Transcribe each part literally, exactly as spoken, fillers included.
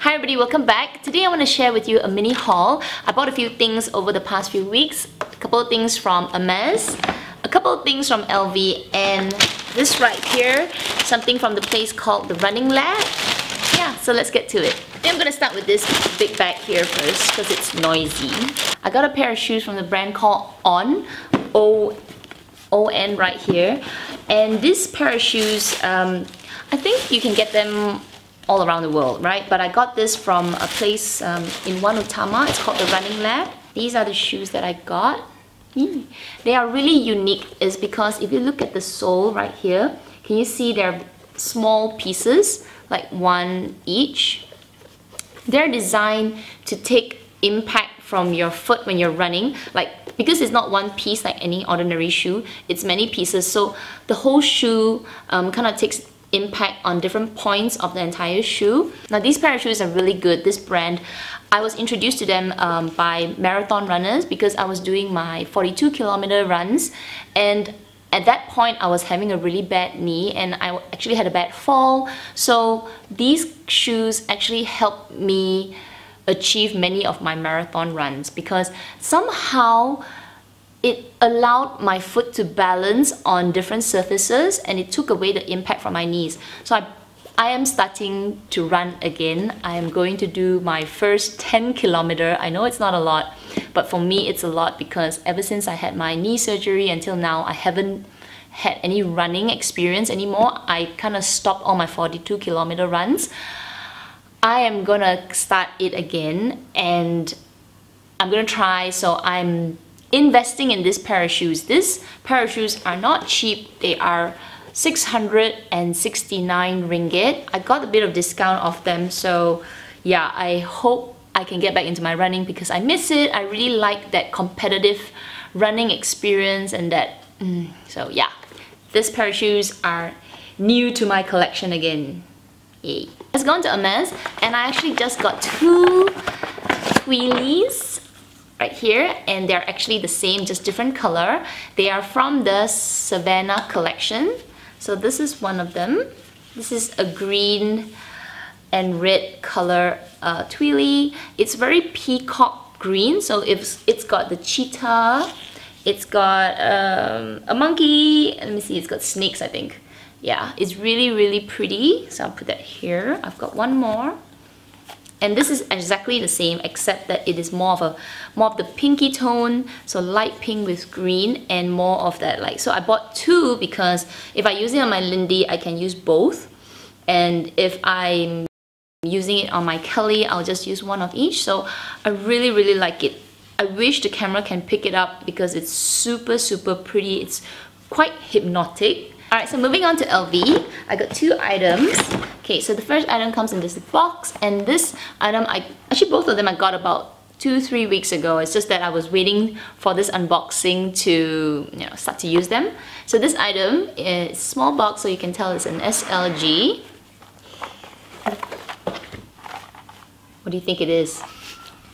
Hi everybody, welcome back. Today I want to share with you a mini haul. I bought a few things over the past few weeks. A couple of things from Hermes, a couple of things from L V, and this right here, something from the place called The Running Lab. Yeah, so let's get to it. I'm gonna start with this big bag here first because it's noisy. I got a pair of shoes from the brand called ON, O O N right here. And this pair of shoes, um, I think you can get them all around the world, right? But I got this from a place um, in Wanutama. It's called The Running Lab. These are the shoes that I got. Mm. They are really unique is because if you look at the sole right here, can you see they're small pieces, like one each? They're designed to take impact from your foot when you're running, like because it's not one piece like any ordinary shoe, it's many pieces, so the whole shoe um, kind of takes impact on different points of the entire shoe. Now these pair of shoes are really good. This brand, I was introduced to them um, by marathon runners because I was doing my forty-two kilometer runs, and at that point I was having a really bad knee and I actually had a bad fall, so these shoes actually helped me achieve many of my marathon runs because somehow it allowed my foot to balance on different surfaces and it took away the impact from my knees. So I, I am starting to run again. I am going to do my first ten kilometer. I know it's not a lot, but for me it's a lot because ever since I had my knee surgery until now, I haven't had any running experience anymore. I kind of stopped all my forty-two kilometer runs. I am gonna start it again and I'm gonna try, so I'm investing in this pair of shoes. This pair of shoes are not cheap. They are six hundred sixty-nine ringgit. I got a bit of discount off them, so yeah, I hope I can get back into my running because I miss it. I really like that competitive running experience and that, mm, so yeah. This pair of shoes are new to my collection again. Yay. Let's go on to Hermes, and I actually just got two Twillys right here, and they're actually the same, just different color. They are from the Savanna collection. So this is one of them. This is a green and red color uh, Twilly. It's very peacock green, so it's, it's got the cheetah, it's got um, a monkey, let me see, it's got snakes I think. Yeah, it's really really pretty, so I'll put that here. I've got one more. And this is exactly the same except that it is more of a more of the pinky tone, so light pink with green and more of that like. So I bought two because if I use it on my Lindy, I can use both, and if I'm using it on my Kelly, I'll just use one of each. So I really really like it. I wish the camera can pick it up because it's super super pretty. It's quite hypnotic. Alright, so moving on to L V, I got two items. Okay, so the first item comes in this box, and this item, I actually both of them I got about two, three weeks ago. It's just that I was waiting for this unboxing to, you know, start to use them. So this item is a small box, so you can tell it's an S L G. What do you think it is?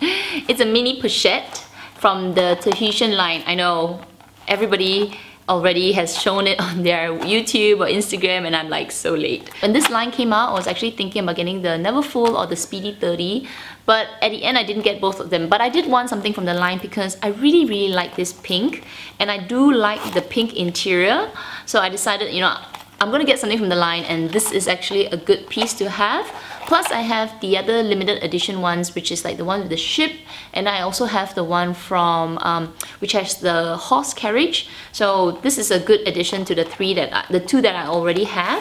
It's a mini pochette from the Tahitian line. I know everybody already has shown it on their YouTube or Instagram, and I'm like so late. When this line came out, I was actually thinking about getting the Neverfull or the Speedy thirty, but at the end I didn't get both of them. But I did want something from the line because I really really like this pink, and I do like the pink interior, so I decided, you know, I'm gonna get something from the line, and this is actually a good piece to have. Plus I have the other limited edition ones, which is like the one with the ship, and I also have the one from um, which has the horse carriage. So this is a good addition to the three that I, the two that I already have.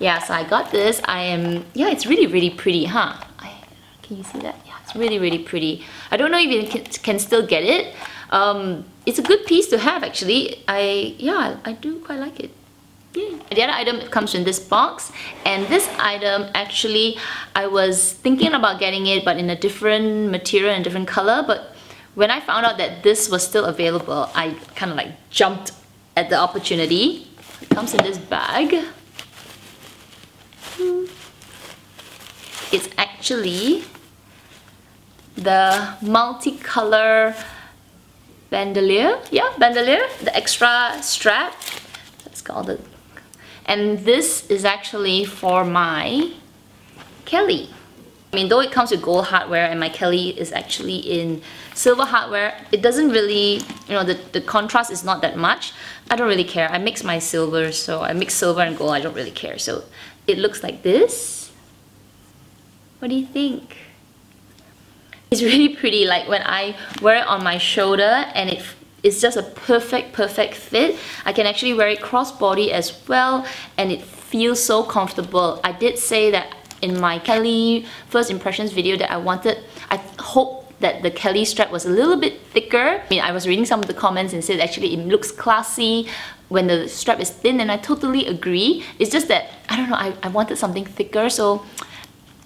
Yeah, so I got this. I am yeah, it's really really pretty, huh? I, can you see that? Yeah, it's really really pretty. I don't know if you can, can still get it. Um, it's a good piece to have actually. I yeah, I do quite like it. Yay. The other item comes in this box, and this item actually I was thinking about getting it but in a different material and different color, but when I found out that this was still available, I kind of like jumped at the opportunity. It comes in this bag. It's actually the multicolor bandoulière, yeah, bandoulière, the extra strap. Let's call it. And this is actually for my Kelly. I mean, though it comes with gold hardware and my Kelly is actually in silver hardware, it doesn't really, you know, the, the contrast is not that much. I don't really care. I mix my silver, so I mix silver and gold. I don't really care. So it looks like this. What do you think? It's really pretty. Like when I wear it on my shoulder and it it's just a perfect, perfect fit. I can actually wear it crossbody as well, and it feels so comfortable. I did say that in my Kelly first impressions video that I wanted, I hope that the Kelly strap was a little bit thicker. I mean, I was reading some of the comments and said actually it looks classy when the strap is thin, and I totally agree. It's just that, I don't know, I, I wanted something thicker, so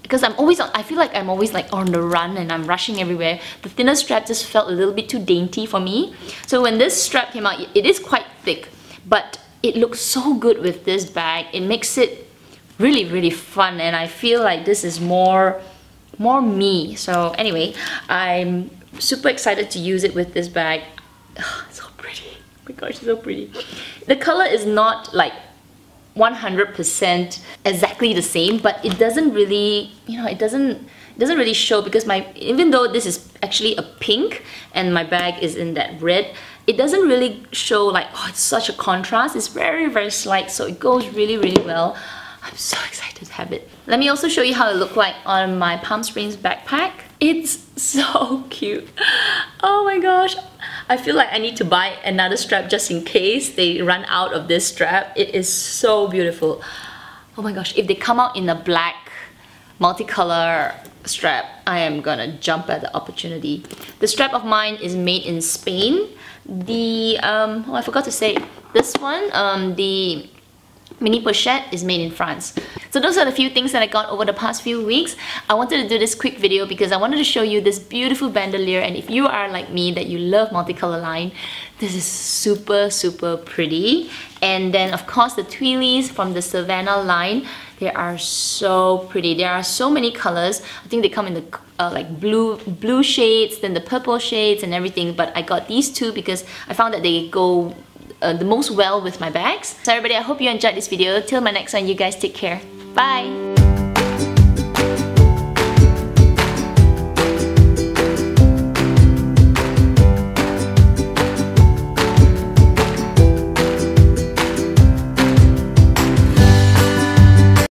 because I'm always on, I feel like I'm always like on the run and I'm rushing everywhere. The thinner strap just felt a little bit too dainty for me. So when this strap came out, it is quite thick, but it looks so good with this bag. It makes it really, really fun, and I feel like this is more, more me. So anyway, I'm super excited to use it with this bag. Ugh, so pretty. Oh my gosh, it's so pretty. The color is not like one hundred percent exactly the same, but it doesn't really, you know, it doesn't it doesn't really show, because my, even though this is actually a pink and my bag is in that red, it doesn't really show like, oh, it's such a contrast. It's very, very slight, so it goes really, really well. I'm so excited to have it. Let me also show you how it looked like on my Palm Springs backpack. It's so cute. Oh my gosh. I feel like I need to buy another strap just in case they run out of this strap. It is so beautiful. Oh my gosh, if they come out in a black multicolor strap, I am gonna jump at the opportunity. The strap of mine is made in Spain. The, um, oh I forgot to say, this one, um, the mini pochette is made in France. So those are the few things that I got over the past few weeks. I wanted to do this quick video because I wanted to show you this beautiful bandoulière, and if you are like me that you love multicolor line, this is super, super pretty. And then of course the Twillys from the Savanna line, they are so pretty. There are so many colors. I think they come in the uh, like blue blue shades, then the purple shades and everything, but I got these two because I found that they go Uh, the most well with my bags. So everybody, I hope you enjoyed this video. Till my next one, you guys take care. Bye!